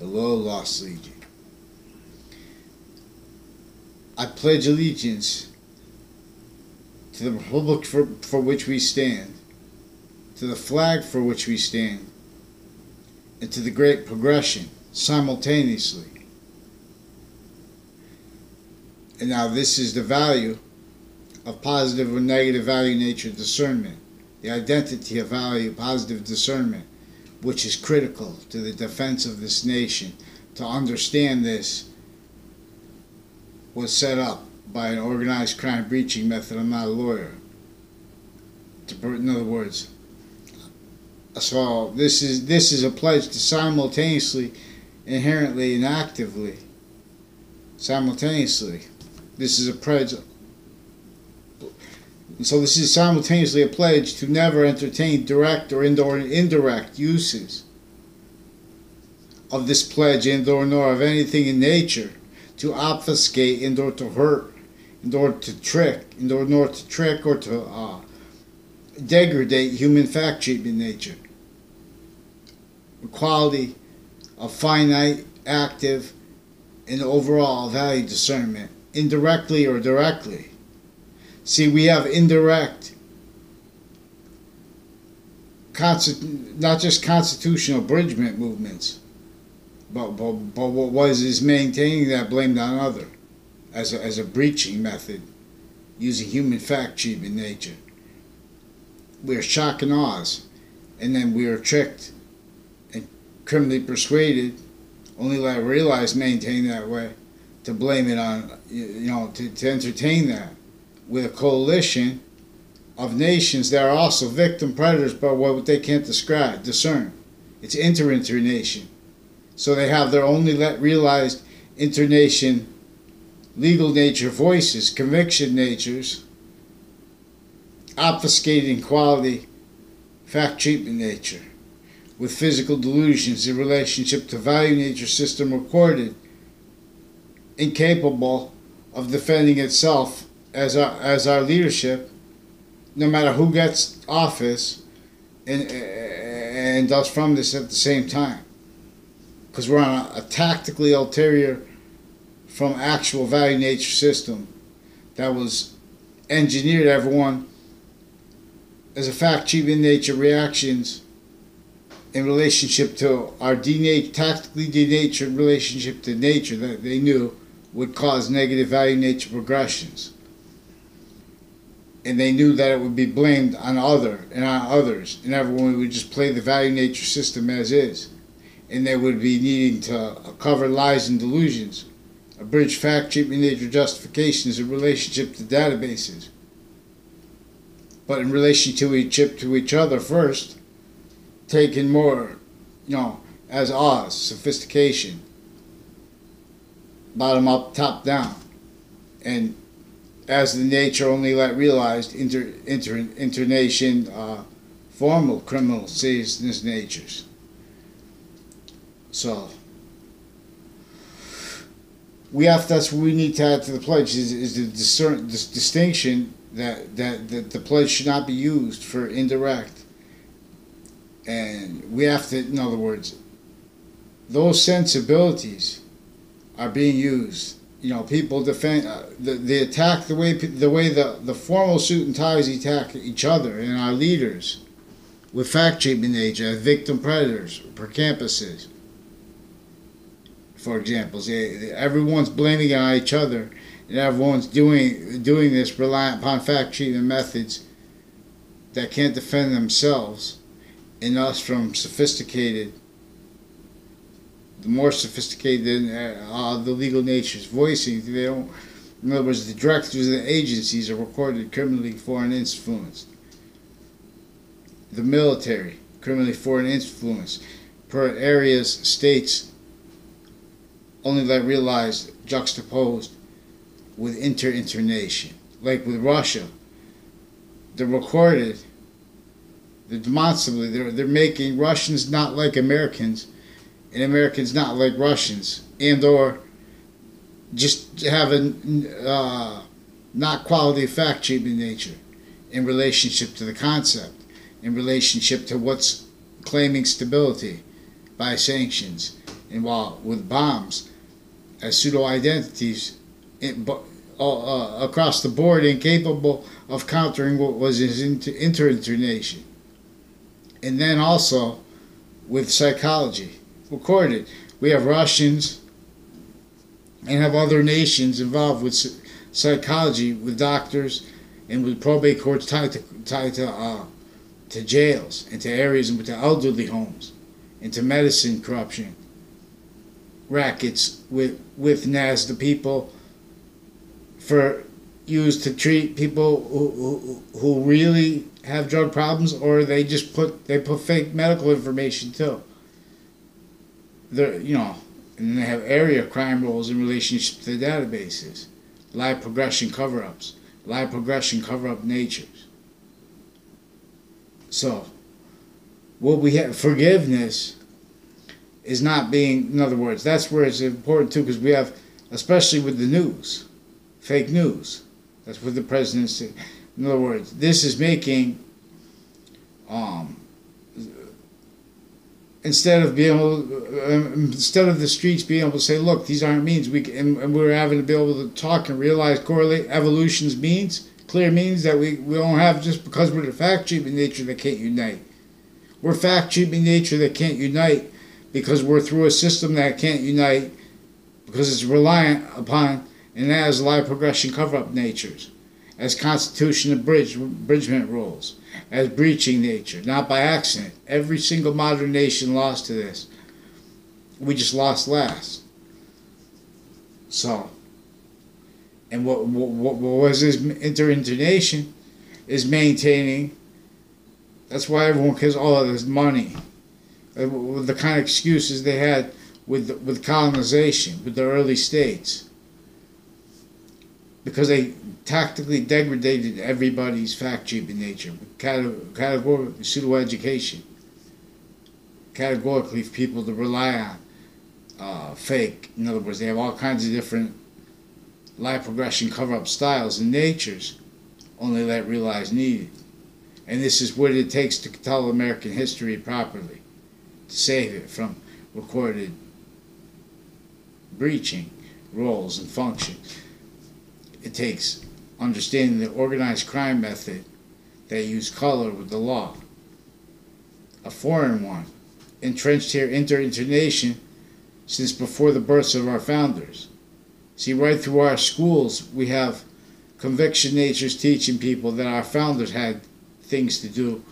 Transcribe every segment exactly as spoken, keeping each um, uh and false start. the loyal Lost Legion. I pledge allegiance to the republic for, for which we stand, to the flag for which we stand, and to the great progression simultaneously. And now this is the value of positive or negative value nature discernment, the identity of value, positive discernment, which is critical to the defense of this nation. To understand this was set up by an organized crime breaching method. I'm not a lawyer. In other words, so this is, this is a pledge to simultaneously, inherently, and actively, simultaneously. This is a pledge. So this is simultaneously a pledge to never entertain direct or indirect uses of this pledge and or nor of anything in nature to obfuscate and or to hurt and or to trick and or nor to trick or to uh, degradate human fact sheet in nature. Equality of finite, active, and overall value discernment, indirectly or directly. See, we have indirect, not just constitutional abridgment movements, but, but, but what was is maintaining that blame on other as a, as a breaching method using human fact sheet in nature. We are shocked and awed, and then we are tricked and criminally persuaded, only like realize maintain that way, to blame it on, you know, to, to entertain that with a coalition of nations that are also victim predators, but what they can't describe, discern. It's inter-internation. So they have their only let realized internation, legal nature voices, conviction natures, obfuscating quality, fact treatment nature, with physical delusions in relationship to value nature system recorded, incapable of defending itself as our, as our leadership, no matter who gets office and, and does from this at the same time. Because we're on a, a tactically ulterior from actual value nature system that was engineered, everyone, as a fact-cheap in nature reactions in relationship to our denat tactically denatured relationship to nature that they knew would cause negative value nature progressions. And they knew that it would be blamed on other and on others, and everyone would just play the value nature system as is. And they would be needing to cover lies and delusions, abridge fact-cheap in nature justifications in relationship to databases, but in relation to each to each other first, taken more, you know, as odds, sophistication, bottom up, top down, and as the nature only let realized inter inter internation uh, formal criminal seriousness natures. So we have that's what we need to add to the pledge is, is the discern this distinction. That, that, that the pledge should not be used for indirect. And we have to, in other words, those sensibilities are being used. You know, people defend, uh, the, they attack the way, the, way the, the formal suit and ties attack each other and our leaders with fact treatment nature, victim predators, per campuses, for example. They, they, everyone's blaming on each other. And everyone's doing doing this reliant upon fact treatment methods that can't defend themselves and us from sophisticated, the more sophisticated uh, the legal nature's voicing. They don't, in other words, the directors of the agencies are recorded criminally foreign influence. The military, criminally foreign influence, per areas, states, only that realized, juxtaposed with inter-internation, like with Russia. They're recorded, they're demonstrably, they're, they're making Russians not like Americans, and Americans not like Russians, and or just have a uh, not quality of fact treatment nature in relationship to the concept, in relationship to what's claiming stability by sanctions, involved with bombs as pseudo identities in, uh, across the board, incapable of countering what was his inter internation. And then also with psychology recorded, we have Russians and have other nations involved with psychology, with doctors and with probate courts tied to tied to uh, to jails and to areas and to elderly homes, and to medicine corruption rackets with with NASDA people for used to treat people who, who who really have drug problems, or they just put they put fake medical information too. They're, you know, and they have area crime roles in relationship to databases, live progression cover-ups, live progression cover-up natures. So, what we have, forgiveness is not being, in other words, that's where it's important too, because we have, especially with the news, fake news. That's what the president's saying. In other words, this is making, um, instead of being able, um, instead of the streets being able to say, look, these aren't means, we can, and, and we're having to be able to talk and realize, correlate evolution's means, clear means that we, we don't have just because we're the fact-cheaping nature that can't unite. We're fact-cheaping nature that can't unite because we're through a system that can't unite because it's reliant upon and as live progression cover-up natures, as constitution abridgment rules, as breaching nature, not by accident. Every single modern nation lost to this. We just lost last. So, and what, what, what was this interintonation is maintaining. That's why everyone cares, oh, there's money. The kind of excuses they had with, with colonization, with the early states. Because they tactically degraded everybody's fact-cheaping nature, categorically pseudo-education, categorically for people to rely on uh, fake. In other words, they have all kinds of different life progression cover-up styles and natures, only that realized needed. And this is what it takes to tell American history properly, to save it from recorded breaching roles and functions. It takes understanding the organized crime method that used color with the law, a foreign one, entrenched here interintonation since before the births of our founders. See, right through our schools, we have conviction natures teaching people that our founders had things to do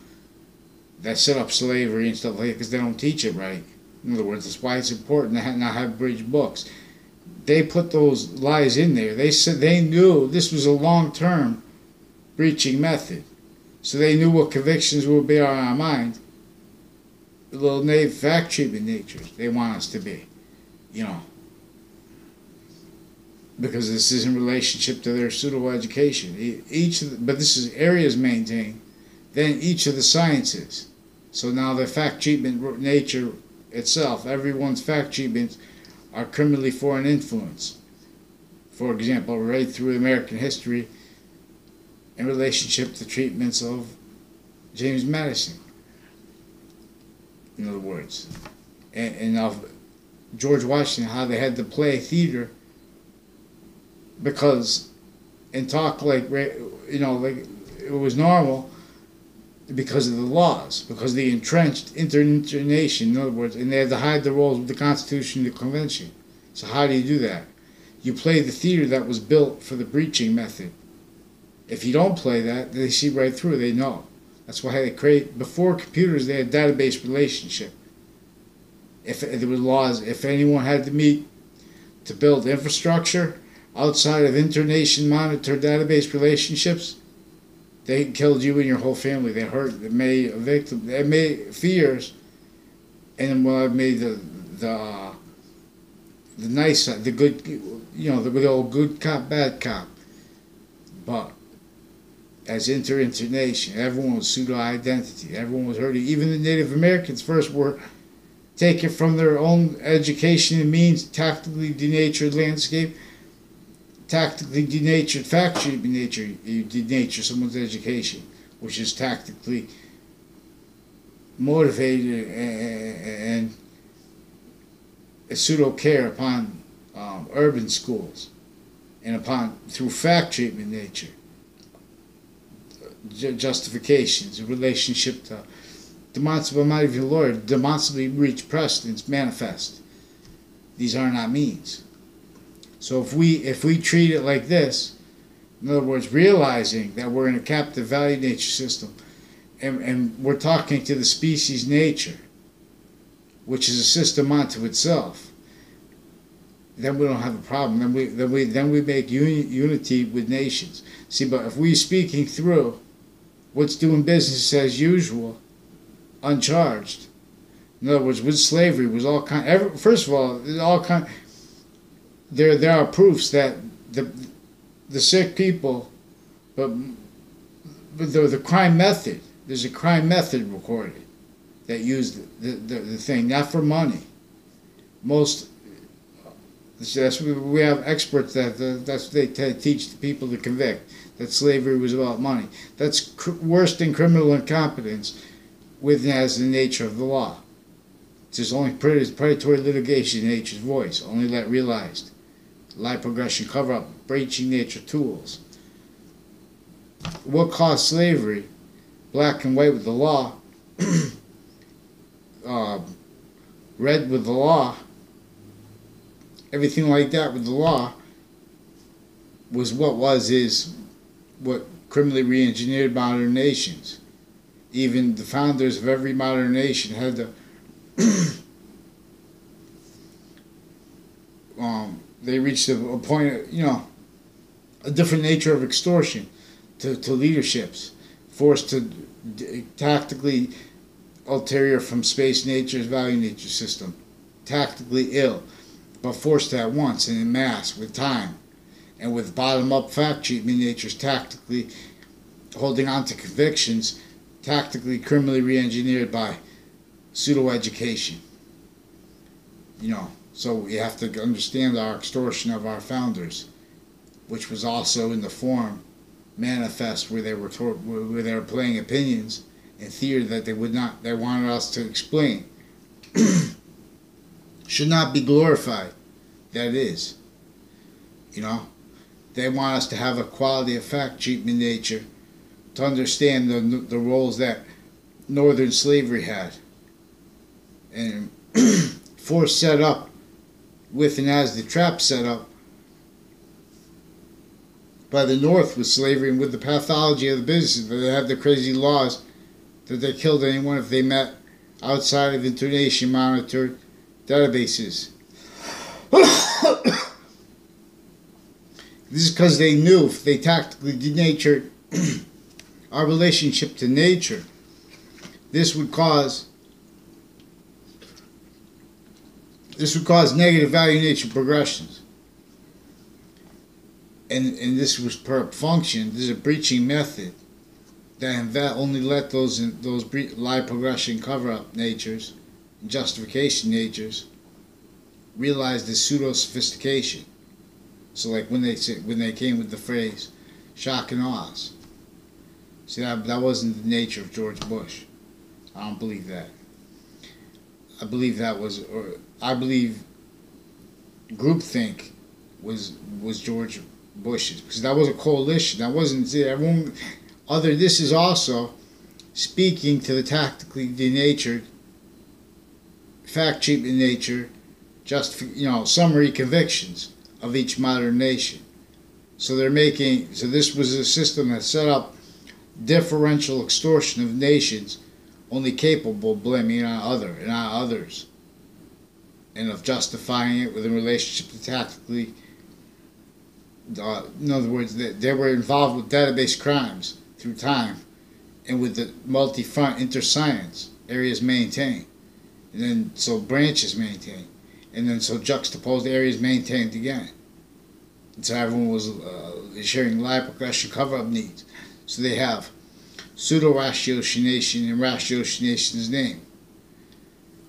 that set up slavery and stuff like that because they don't teach it right. In other words, that's why it's important to not have bridge books. They put those lies in there. They said they knew this was a long-term breaching method. So they knew what convictions would be on our mind. The little naive fact-cheaping nature they want us to be, you know. Because this is in relationship to their pseudo-education. Each of the, but this is areas maintained. Then each of the sciences. So now the fact-cheaping nature itself, everyone's fact-cheaping are criminally foreign influence. For example, right through American history in relationship to treatments of James Madison, in other words, and, and of George Washington, how they had to play theater because, and talk like, you know, like it was normal because of the laws, because the entrenched interintonation, in other words, and they had to hide the roles of the Constitution and the Convention. So how do you do that? You play the theater that was built for the breaching method. If you don't play that, they see right through, they know. That's why they create, before computers, they had database relationship. If, if there were laws, if anyone had to meet to build infrastructure outside of internation monitored database relationships, they killed you and your whole family. They hurt. They made a victim. They made fears, and well, I made the the the nice, the good, you know, the, the old good cop, bad cop. But as interintonation, everyone was pseudo-identity. Everyone was hurting. Even the Native Americans first were taken from their own education and means, tactically denatured landscape. Tactically denatured, fact-cheaping nature, you denature someone's education, which is tactically motivated and a pseudo care upon um, urban schools and upon through fact treatment nature, ju justifications, a relationship to demonstrably, I'm not even a lawyer, demonstrably reach precedents manifest. These are not means. So if we if we treat it like this, in other words, realizing that we're in a captive value nature system, and, and we're talking to the species nature, which is a system unto itself, then we don't have a problem. Then we then we then we make uni unity with nations. See, but if we're speaking through what's doing business as usual, uncharged. In other words, with slavery was all kind. Every, first of all, all kind. There there are proofs that the the sick people, but, but the the crime method. There's a crime method recorded that used the the, the thing not for money. Most that's we have experts that that's what they t teach the people to convict that slavery was about money. That's cr worse than criminal incompetence. Within as the nature of the law. It's just only predatory litigation in nature's voice, only that realized. Lie progression cover up, breaching nature tools. What caused slavery? Black and white with the law, uh, red with the law, everything like that with the law was what was, is what criminally re-engineered modern nations. Even the founders of every modern nation had to, um, they reached a, a point, you know, a different nature of extortion to, to leaderships, forced to d tactically ulterior from space nature's value nature system, tactically ill, but forced at once and in mass with time, and with bottom-up fact treatment nature's tactically holding on to convictions, tactically criminally re-engineered by pseudo-education. You know, so we have to understand our extortion of our founders, which was also in the form manifest where they were taught, where they were playing opinions and theory that they would not, they wanted us to explain. Should not be glorified. That is, you know, they want us to have a quality of fact treatment nature, to understand the, the roles that northern slavery had and force set up with and as the trap set up by the North with slavery and with the pathology of the business. They had the crazy laws that they killed anyone if they met outside of internationally monitored databases. This is because they knew if they tactically denatured our relationship to nature, this would cause this would cause negative value nature progressions, and and this was per function. This is a breaching method that only let those in, those lie progression cover up natures, justification natures, realize the pseudo sophistication. So like when they said, when they came with the phrase shock and awes. See, that, that wasn't the nature of George Bush. I don't believe that. I believe that was, or I believe groupthink was was George Bush's, because that was a coalition. That wasn't everyone. Other, this is also speaking to the tactically denatured, fact treatment nature, just you know summary convictions of each modern nation. So they're making. So this was a system that set up differential extortion of nations, only capable of blaming on other and on others, and of justifying it within relationship to tactically. Uh, in other words, they, they were involved with database crimes through time, and with the multi-front inter-science areas maintained, and then so branches maintained, and then so juxtaposed areas maintained again. And so everyone was uh, sharing lie progression cover-up needs. So they have pseudo-ratiocination in ratiocination's name.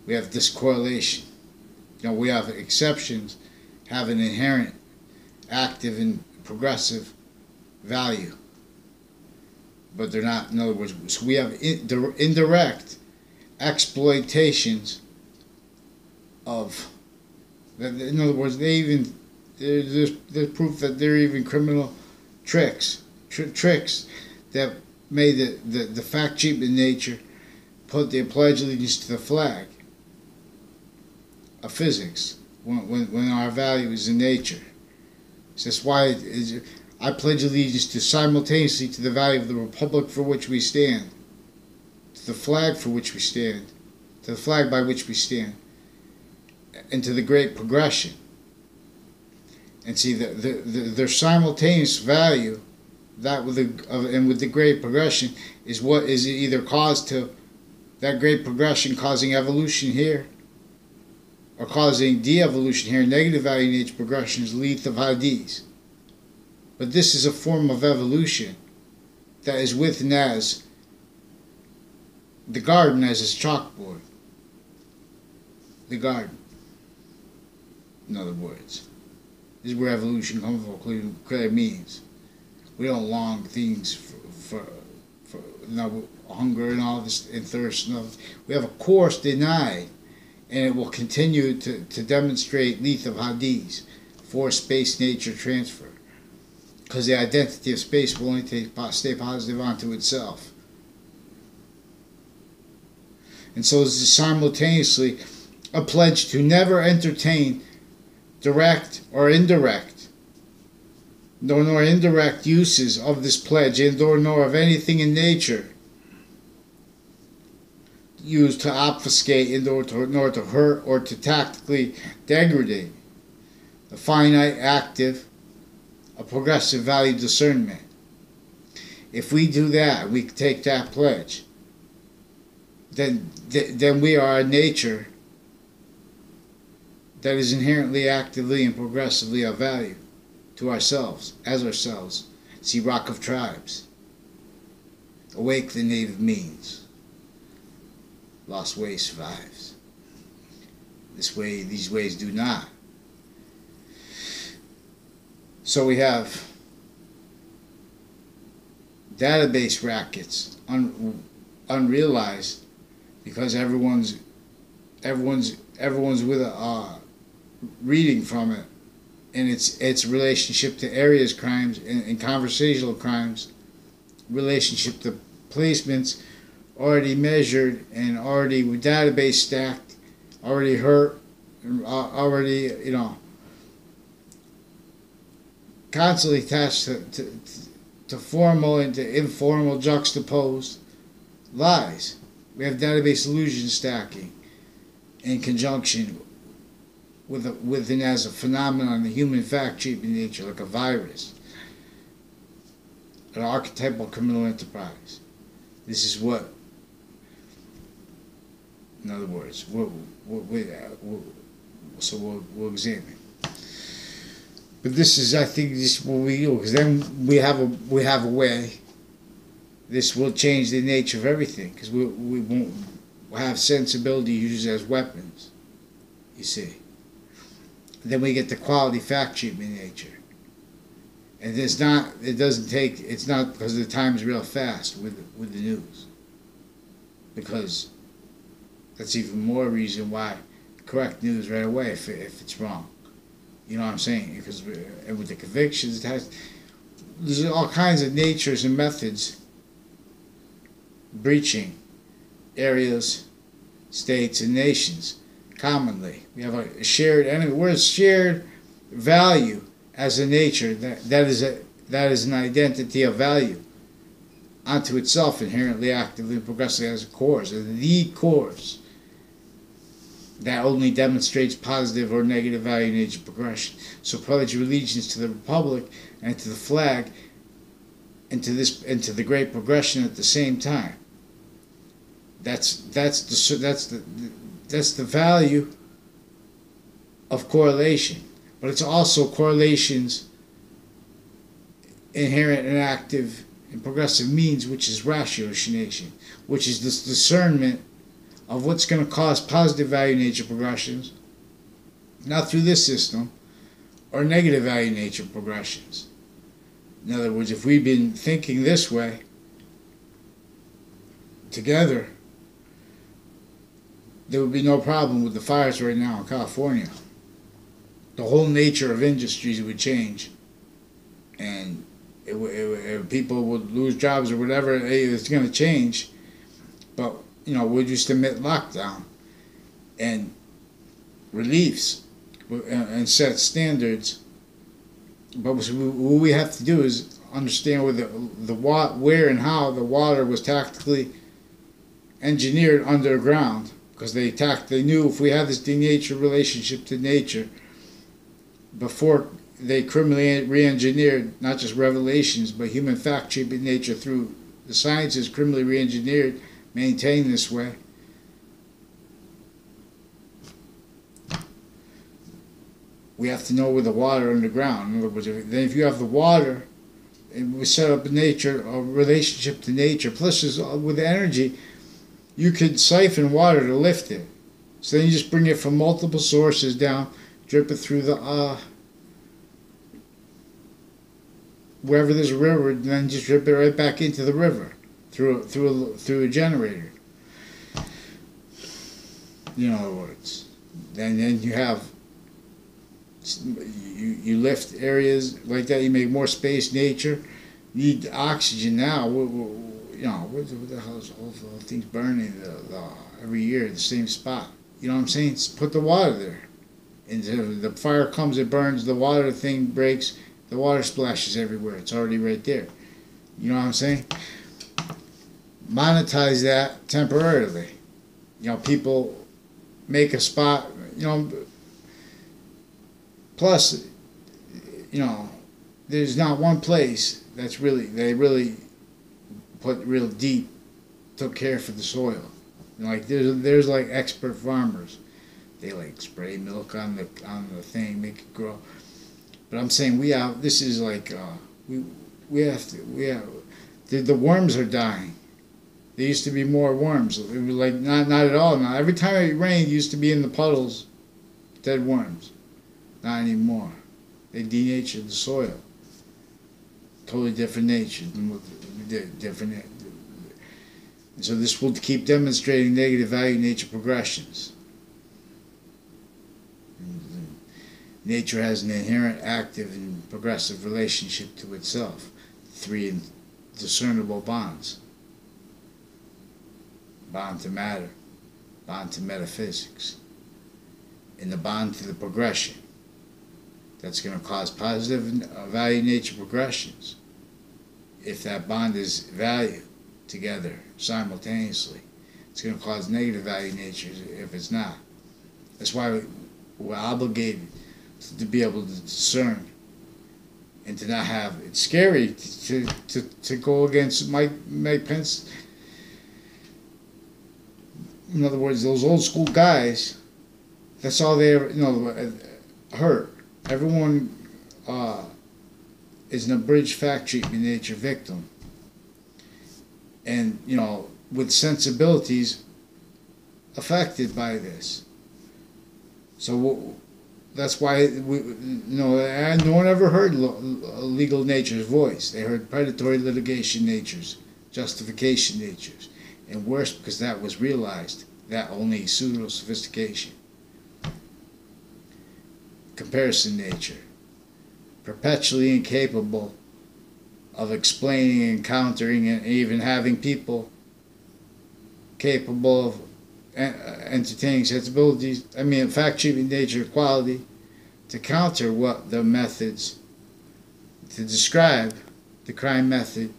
We have discorrelation. You know, we have exceptions have an inherent, active, and progressive value. But they're not, in other words, so we have in, indirect exploitations of In other words, they even there's there's proof that they're even criminal tricks tr tricks that made the, the the fact cheap in nature, put their pledge allegiance to the flag of physics when when, when our value is in nature. So that's why it is, I pledge allegiance to simultaneously to the value of the republic for which we stand, to the flag for which we stand, to the flag by which we stand, and to the great progression. And see, the, the, the, their simultaneous value, that with the of, and with the great progression, is what is either caused to that great progression causing evolution here, or causing de-evolution here. Negative value in each progression is lethal hadis. But this is a form of evolution that is with Naz, the garden as his chalkboard. The garden, in other words. This is where evolution comes from, clear means. We don't long things for, for, for you know, hunger and all this, and thirst and all this. We have a course denied, and it will continue to, to demonstrate lethal hadis, for space-nature transfer. Because the identity of space will only take, stay positive onto itself. And so this is simultaneously a pledge to never entertain direct or indirect, nor, nor indirect uses of this pledge, and or nor of anything in nature used to obfuscate, and or to, nor to hurt or to tactically degrade the finite, active, a progressive value discernment. If we do that, we take that pledge, then, then we are a nature that is inherently, actively, and progressively of value to ourselves, as ourselves. See, Rock of Tribes. Awake the native means. Lost way survives. This way, these ways do not. So we have database rackets, un unrealized, because everyone's, everyone's, everyone's with a uh, reading from it, and its its relationship to areas crimes and, and conversational crimes, relationship to placements, already measured and already with database stacked, already hurt, already you know. Constantly attached to, to, to formal and to informal juxtaposed lies. We have database illusion stacking in conjunction with, a, with and as a phenomenon, the human fact cheap in nature, like a virus, an archetypal criminal enterprise. This is what, in other words, we'll, we'll, we'll, we'll, so we'll, we'll examine. But this is, I think, this will be you, because then we have a we have a way. This will change the nature of everything, because we we won't have sensibility used as weapons. You see. And then we get the quality fact sheet in nature. And it's not. It doesn't take. It's not because the time is real fast with with the news. Because that's even more reason why correct news right away if if it's wrong. You know what I'm saying? Because we, and with the convictions, it has, there's all kinds of natures and methods breaching areas, states, and nations commonly. We have a shared enemy. We're a shared value as a nature that, that is a that is an identity of value unto itself, inherently, actively, and progressively as a cause, the cause. That only demonstrates positive or negative value in each progression. So pledge your allegiance to the republic and to the flag, and to this and to the great progression at the same time. That's that's the that's the that's the value of correlation, but it's also correlations inherent and active and progressive means, which is ratiocination, which is this discernment of what's going to cause positive value nature progressions, not through this system, or negative value nature progressions. In other words, if we've been thinking this way together, there would be no problem with the fires right now in California. the whole nature of industries would change, and it, it, it, people would lose jobs or whatever. It's going to change, but you know, we'll just admit lockdown and reliefs and set standards. But what we have to do is understand where the, the where and how the water was tactically engineered underground, because they tact they knew if we had this denatured relationship to nature. Before they criminally re-engineered not just revelations, but human fact-shaping nature through the sciences, criminally re-engineered, maintained this way. We have to know where the water underground. In other words, if, then if you have the water, and we set up nature, a relationship to nature, plus is, with energy, you could siphon water to lift it. So then you just bring it from multiple sources down, drip it through the, uh, wherever there's a river, and then just drip it right back into the river through, through, through a generator. You know, in other words, then, then you have, you, you lift areas like that, you make more space, nature, you need oxygen now, we, we, you know, what, what the hell is all the things burning the, the, every year in the same spot? You know what I'm saying? It's put the water there. And the fire comes, it burns, the water thing breaks, the water splashes everywhere. It's already right there. You know what I'm saying? Monetize that temporarily. You know, people make a spot, you know. Plus, you know, there's not one place that's really, they really put real deep, took care for the soil. And like, there's, there's like expert farmers. They like spray milk on the on the thing, make it grow. But I'm saying we have this is like uh, we we have to we have the, the worms are dying. There used to be more worms. It was like not not at all now. Every time it rained, it used to be in the puddles, dead worms. Not anymore. They denatured the soil. Totally different nature than what they did. Different. So this will keep demonstrating negative value nature progressions. Nature has an inherent active and progressive relationship to itself, three indiscernible bonds. Bond to matter, bond to metaphysics, and the bond to the progression. That's going to cause positive value nature progressions if that bond is value together simultaneously. It's going to cause negative value nature if it's not. That's why we're obligated to be able to discern and to not have, it's scary to to, to go against Mike, Mike Pence. In other words, those old school guys, that's all they ever, you know, hurt. Everyone uh, is an abridged fact treatment nature victim. And, you know, with sensibilities affected by this. So we'll, that's why we, no, no one ever heard legal nature's voice. They heard predatory litigation nature's, justification nature's, and worse because that was realized, that only pseudo sophistication, comparison nature, perpetually incapable of explaining and countering and even having people capable of entertaining sensibilities, I mean, fact-shaping nature quality to counter what the methods, to describe the crime method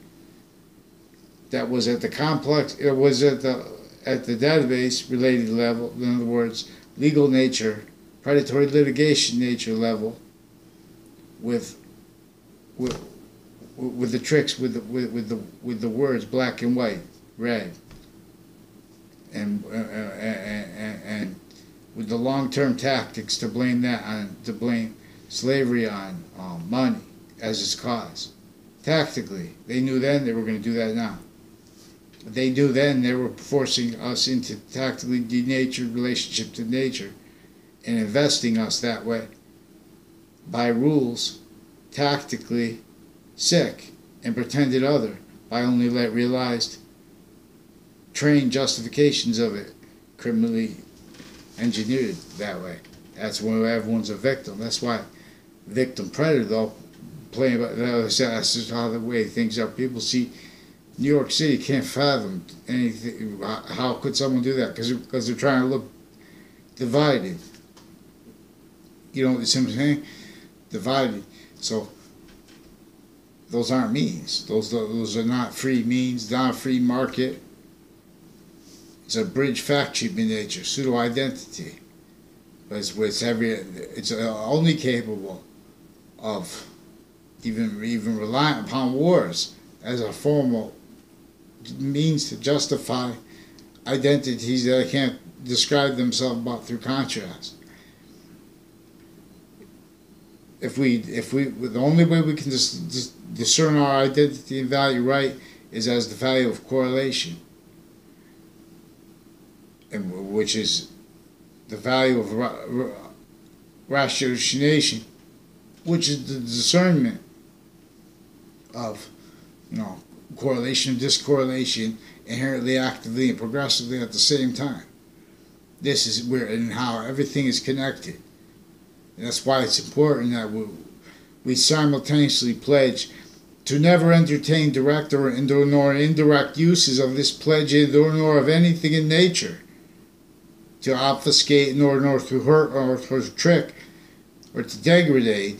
that was at the complex, it was at the, at the database related level, in other words, legal nature, predatory litigation nature level with, with, with the tricks, with the, with, with the, with the words black and white, red. And, uh, and, and and with the long-term tactics to blame that on, to blame slavery on um, money as its cause. Tactically, they knew then they were going to do that now. They knew then they were forcing us into tactically denatured relationship to nature and investing us that way by rules, tactically sick and pretended other by only let realized trained justifications of it, criminally engineered that way. That's when everyone's a victim. That's why victim predator, though, playing about the other side, that's just how the way things are. People see New York City, can't fathom anything. How could someone do that? Because because they're trying to look divided. You know what I'm saying? Divided. So those aren't means. Those those are not free means. Not a free market. It's a bridge factory by nature, pseudo identity. But it's, it's every. It's only capable of even even relying upon wars as a formal means to justify identities that can't describe themselves but through contrast. If we, if we, the only way we can dis, dis, discern our identity and value right is as the value of correlation, and which is the value of ra, ra, ratiocination, which is the discernment of, you know, correlation and discorrelation inherently, actively, and progressively at the same time. This is where and how everything is connected. And that's why it's important that we, we simultaneously pledge to never entertain direct or nor indirect uses of this pledge or nor of anything in nature to obfuscate nor nor to hurt or to trick or to degrade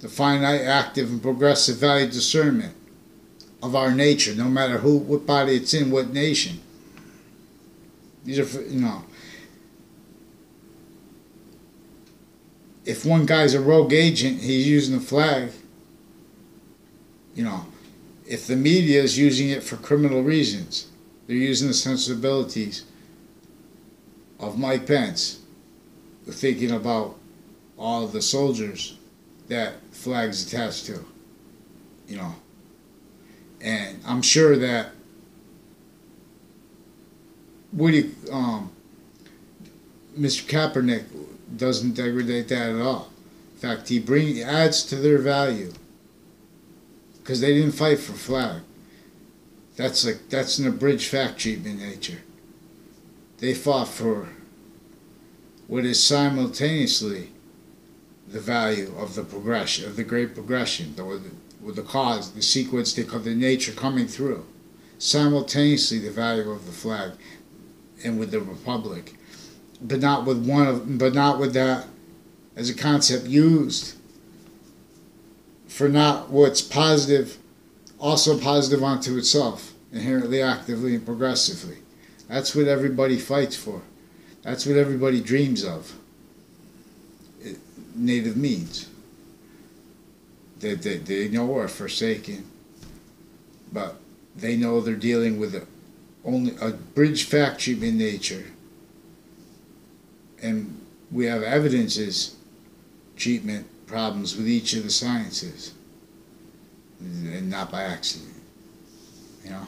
the finite, active, and progressive value discernment of our nature, no matter who, what body it's in, what nation. These are, you know, if one guy's a rogue agent, he's using the flag. You know, if the media is using it for criminal reasons, they're using the sensibilities of Mike Pence, they're thinking about all the soldiers that flag's attached to, you know. And I'm sure that Woody, um, Mister Kaepernick doesn't degrade that at all. In fact, he bring, he adds to their value because they didn't fight for flag. That's like that's an abridged fact treatment nature. They fought for what is simultaneously the value of the progression of the great progression, the, with the cause, the sequence, they call the nature coming through, simultaneously the value of the flag, and with the republic, but not with one of, but not with that as a concept used for not what's positive, also positive unto itself, inherently, actively, and progressively. That's what everybody fights for. That's what everybody dreams of. It, native means. They, they, they know are forsaken, but they know they're dealing with a, only a bridge factory in nature, and we have evidences, treatment problems with each of the sciences, and not by accident, you know.